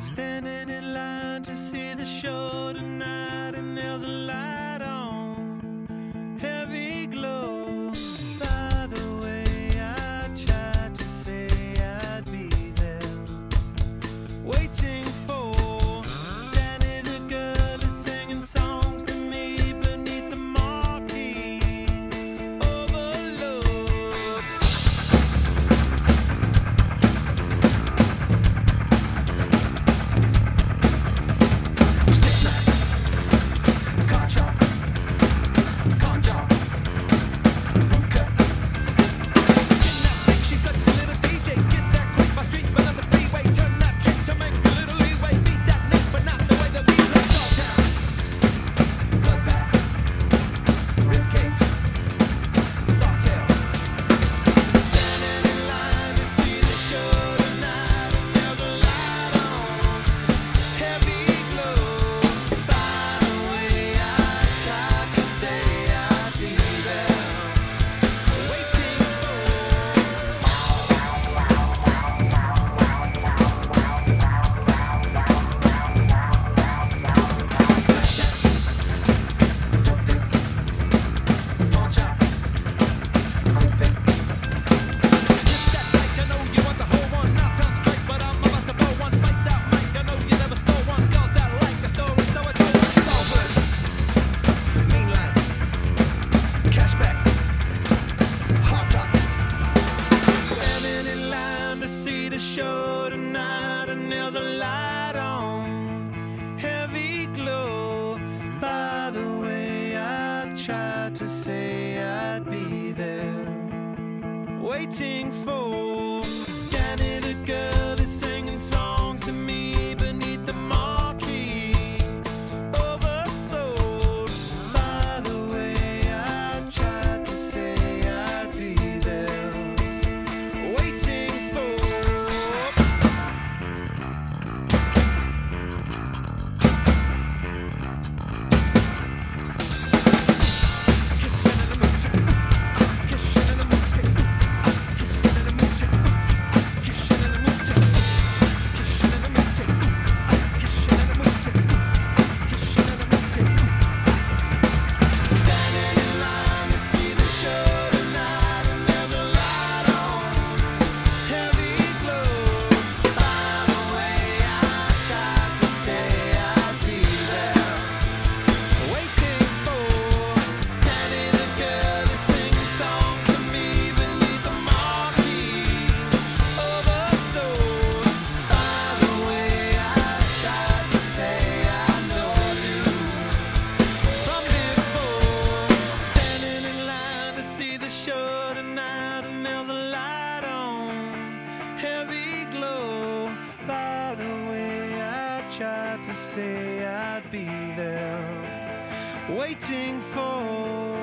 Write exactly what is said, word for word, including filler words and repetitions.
Standing in line to see the show tonight, and there's a light on, heavy glow. By the way, I tried to say I'd be there, waiting for Danny the girl is singing songs to me beneath the marquee. Overload. Show tonight, and there's a light on, heavy glow. By the way, I tried to say I'd be there, waiting for Danny the girl is singing songs to me beneath the marquee, oversold. By the way, I tried to say I'd be there, waiting for. Tried to say I'd be there, waiting for.